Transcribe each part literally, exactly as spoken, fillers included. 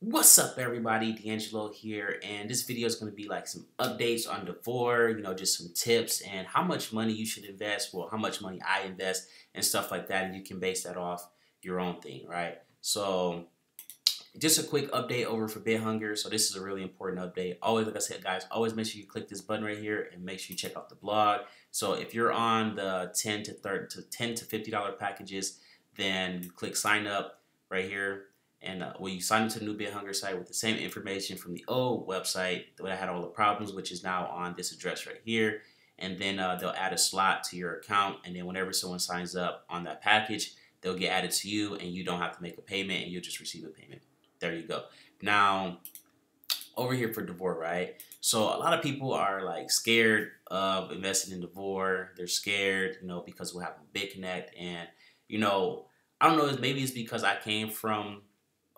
What's up, everybody? D'Angelo here, and this video is going to be like some updates on Davor, you know, just some tips and how much money you should invest, well, how much money I invest and stuff like that, and you can base that off your own thing, right? So just a quick update over for BitHunger. So this is a really important update. Always, like I said, guys, always make sure you click this button right here and make sure you check out the blog. So if you're on the ten to thirty to ten to fifty dollar packages, then you click sign up right here. And uh, when you sign into the new BitHunger site with the same information from the old website that had all the problems, which is now on this address right here. And then uh, they'll add a slot to your account. And then whenever someone signs up on that package, they'll get added to you, and you don't have to make a payment, and you'll just receive a payment. There you go. Now, over here for Davor, right? So a lot of people are like scared of investing in Davor. They're scared, you know, because we'll have BitConnect. And, you know, I don't know, maybe it's because I came from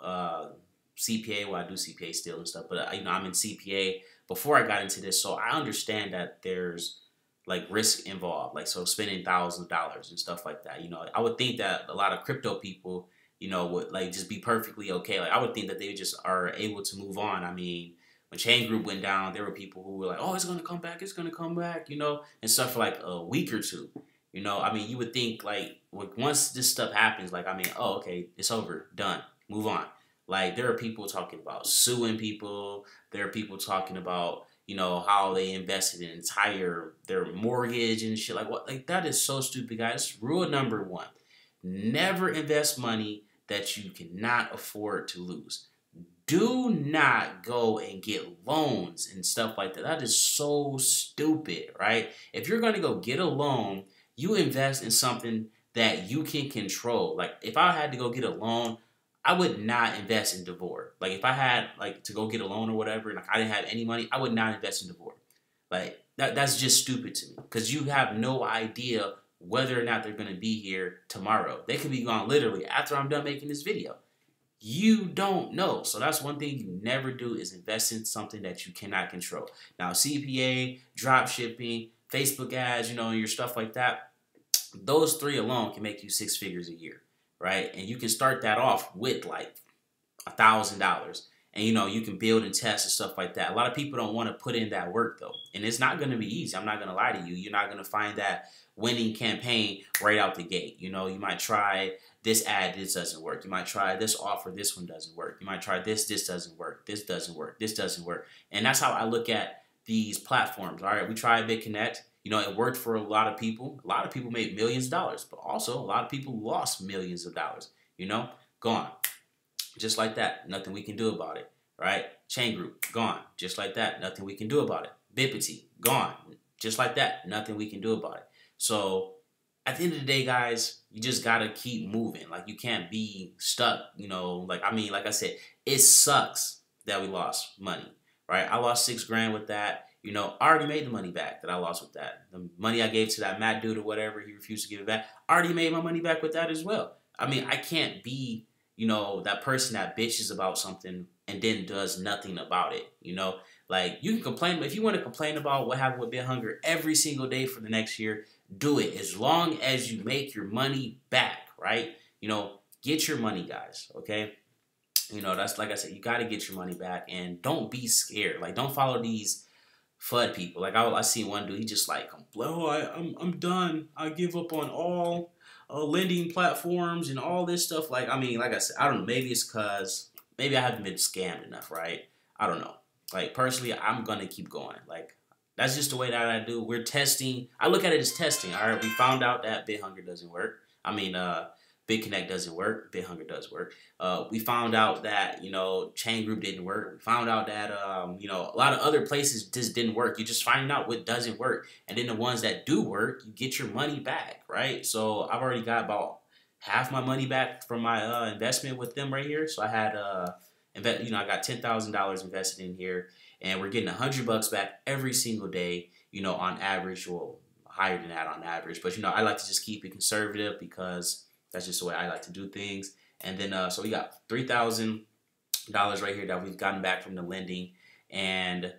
Uh, C P A, well, I do C P A still and stuff, but you know, I'm in C P A before I got into this, so I understand that there's like risk involved, like so spending thousands of dollars and stuff like that. You know, I would think that a lot of crypto people, you know, would like just be perfectly okay. Like I would think that they just are able to move on. I mean, when Chain Group went down, there were people who were like, "Oh, it's gonna come back, it's gonna come back," you know, and stuff for like a week or two. You know, I mean, you would think like once this stuff happens, like I mean, oh, okay, it's over, done. Move on. Like, there are people talking about suing people. There are people talking about, you know, how they invested in entire, their mortgage and shit. Like, what? Like, that is so stupid, guys. Rule number one, never invest money that you cannot afford to lose. Do not go and get loans and stuff like that. That is so stupid, right? If you're going to go get a loan, you invest in something that you can control. Like, if I had to go get a loan, I would not invest in Davor. Like if I had like to go get a loan or whatever, and like I didn't have any money, I would not invest in Davor. Like that, that's just stupid to me, because you have no idea whether or not they're going to be here tomorrow. They could be gone literally after I'm done making this video. You don't know. So that's one thing you never do, is invest in something that you cannot control. Now C P A, drop shipping, Facebook ads, you know, and your stuff like that. Those three alone can make you six figures a year. Right? And you can start that off with like a thousand dollars, and you know, you can build and test and stuff like that. A lot of people don't want to put in that work though. And it's not going to be easy. I'm not going to lie to you. You're not going to find that winning campaign right out the gate. You know, you might try this ad, this doesn't work. You might try this offer, this one doesn't work. You might try this, this doesn't work. This doesn't work. This doesn't work. And that's how I look at these platforms. All right. We tried BitConnect. You know, it worked for a lot of people. A lot of people made millions of dollars, but also a lot of people lost millions of dollars, you know, gone. Just like that, nothing we can do about it, right? Chain Group, gone. Just like that, nothing we can do about it. Bipity, gone. Just like that, nothing we can do about it. So at the end of the day, guys, you just got to keep moving. Like you can't be stuck, you know, like, I mean, like I said, it sucks that we lost money, right? I lost six grand with that. You know, I already made the money back that I lost with that. The money I gave to that Matt dude or whatever, he refused to give it back. I already made my money back with that as well. I mean, I can't be, you know, that person that bitches about something and then does nothing about it. You know, like you can complain. If you want to complain about what happened with BitHunger every single day for the next year, do it, as long as you make your money back, right? You know, get your money, guys, okay? You know, that's like I said, you got to get your money back, and don't be scared. Like, don't follow these F U D people. Like I, I see one dude, he just like, oh, I, I'm, I'm done. I give up on all uh, lending platforms and all this stuff. Like, I mean, like I said, I don't know. Maybe it's because maybe I haven't been scammed enough, right? I don't know. Like personally, I'm going to keep going. Like that's just the way that I do. We're testing. I look at it as testing. All right. We found out that BitHunger doesn't work. I mean, uh, BitConnect doesn't work. BitHunger does work. Uh, we found out that, you know, Chain Group didn't work. We found out that, um, you know, a lot of other places just didn't work. You just find out what doesn't work. And then the ones that do work, you get your money back, right? So I've already got about half my money back from my uh, investment with them right here. So I had, uh, invest, you know, I got ten thousand dollars invested in here, and we're getting a hundred bucks back every single day, you know, on average, well, higher than that on average. But, you know, I like to just keep it conservative because that's just the way I like to do things. And then, uh, so we got three thousand dollars right here that we've gotten back from the lending. And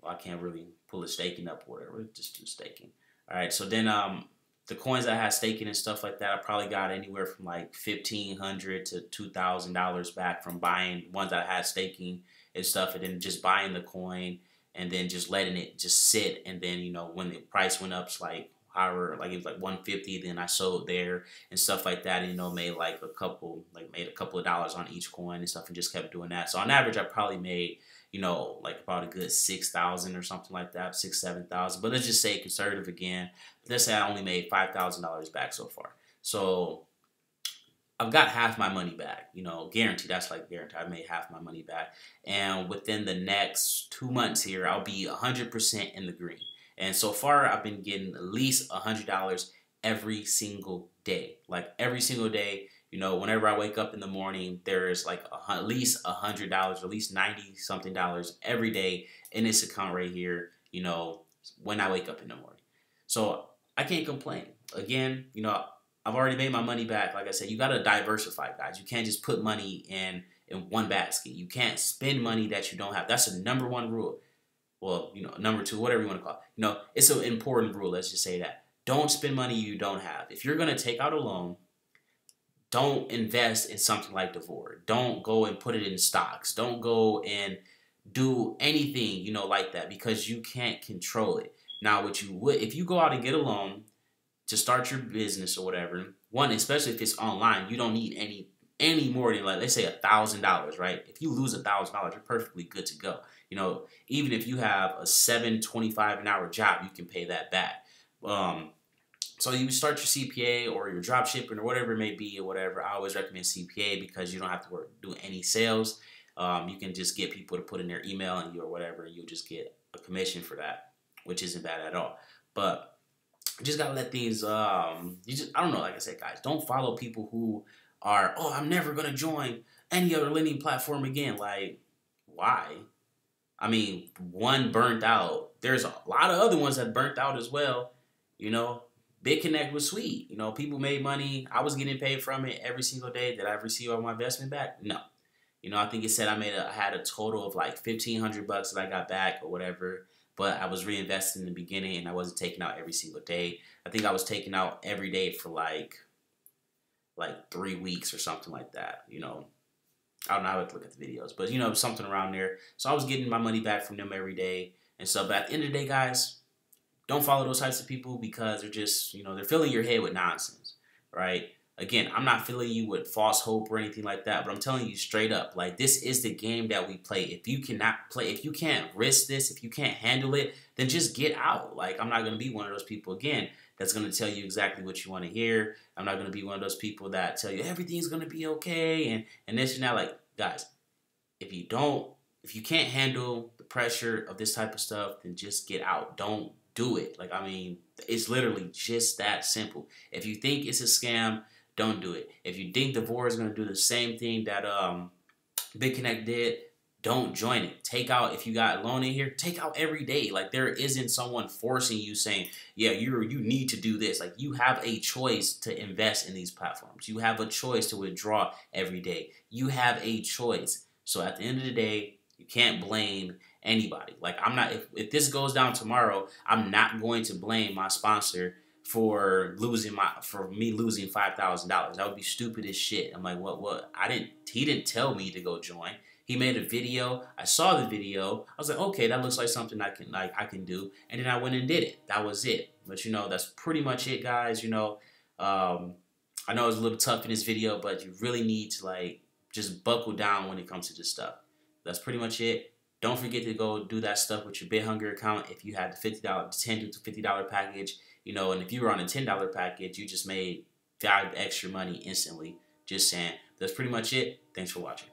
well, I can't really pull the staking up or whatever. Just do staking. All right. So then um, the coins I had staking and stuff like that, I probably got anywhere from like fifteen hundred dollars to two thousand dollars back from buying ones that I had staking and stuff, and then just buying the coin and then just letting it just sit. And then, you know, when the price went up, it's like however, like it was like one fifty, then I sold there and stuff like that, and, you know, made like a couple, like made a couple of dollars on each coin and stuff, and just kept doing that. So on average, I probably made, you know, like about a good six thousand or something like that, six, seven thousand. But let's just say conservative again. Let's say I only made five thousand dollars back so far. So I've got half my money back, you know, guaranteed. That's like guaranteed. I made half my money back. And within the next two months here, I'll be one hundred percent in the green. And so far, I've been getting at least one hundred dollars every single day. Like every single day, you know, whenever I wake up in the morning, there is like a, at least one hundred dollars, at least ninety something dollars every day in this account right here, you know, when I wake up in the morning. So I can't complain. Again, you know, I've already made my money back. Like I said, you got to diversify, guys. You can't just put money in, in one basket. You can't spend money that you don't have. That's the number one rule. Well, you know, number two, whatever you want to call it. You know, it's an important rule. Let's just say that. Don't spend money you don't have. If you're going to take out a loan, don't invest in something like Davor. Don't go and put it in stocks. Don't go and do anything, you know, like that, because you can't control it. Now, what you would, if you go out and get a loan to start your business or whatever, one, especially if it's online, you don't need any any more than, like, let's say a thousand dollars, right? If you lose a thousand dollars, you're perfectly good to go. You know, even if you have a seven twenty-five an hour job, you can pay that back. Um, so you start your C P A or your drop shipping or whatever it may be or whatever. I always recommend C P A because you don't have to work, do any sales. Um, you can just get people to put in their email and you or whatever, and you'll just get a commission for that, which isn't bad at all. But you just gotta let things. Um, you just I don't know. Like I said, guys, don't follow people who are, oh, I'm never gonna join any other lending platform again. Like, why? I mean, one burnt out. There's a lot of other ones that burnt out as well. You know, BitConnect was sweet. You know, people made money. I was getting paid from it every single day. Did I receive all my investment back? No. You know, I think it said I made a, I had a total of like fifteen hundred bucks that I got back or whatever. But I was reinvesting in the beginning, and I wasn't taking out every single day. I think I was taking out every day for like, like three weeks or something like that. You know, I don't know, I would look at the videos, but, you know, something around there. So I was getting my money back from them every day. And so, but at the end of the day, guys, don't follow those types of people because they're just, you know, they're filling your head with nonsense, right? Again, I'm not filling you with false hope or anything like that, but I'm telling you straight up, like, this is the game that we play. If you cannot play, if you can't risk this, if you can't handle it, then just get out. Like, I'm not going to be one of those people, again, that's going to tell you exactly what you want to hear. I'm not going to be one of those people that tell you everything's going to be okay and, and this and that. Like, guys, if you don't, if you can't handle the pressure of this type of stuff, then just get out. Don't do it. Like, I mean, it's literally just that simple. If you think it's a scam, don't do it. If you think Davor is going to do the same thing that um, BitConnect did, don't join it. Take out, if you got a loan in here, take out every day. Like, there isn't someone forcing you saying, yeah, you you need to do this. Like, you have a choice to invest in these platforms. You have a choice to withdraw every day. You have a choice. So at the end of the day, you can't blame anybody. Like, I'm not, if, if this goes down tomorrow, I'm not going to blame my sponsor for losing my, for me losing five thousand dollars. That would be stupid as shit. I'm like, what, what? I didn't, he didn't tell me to go join. He made a video. I saw the video. I was like, okay, that looks like something I can, like, I can do. And then I went and did it. That was it. But, you know, that's pretty much it, guys. You know, um, I know it's a little tough in this video, but you really need to, like, just buckle down when it comes to this stuff. That's pretty much it. Don't forget to go do that stuff with your BitHunger account. If you had the fifty dollar, ten to fifty dollar package, you know, and if you were on a ten dollar package, you just made five extra money instantly. Just saying. That's pretty much it. Thanks for watching.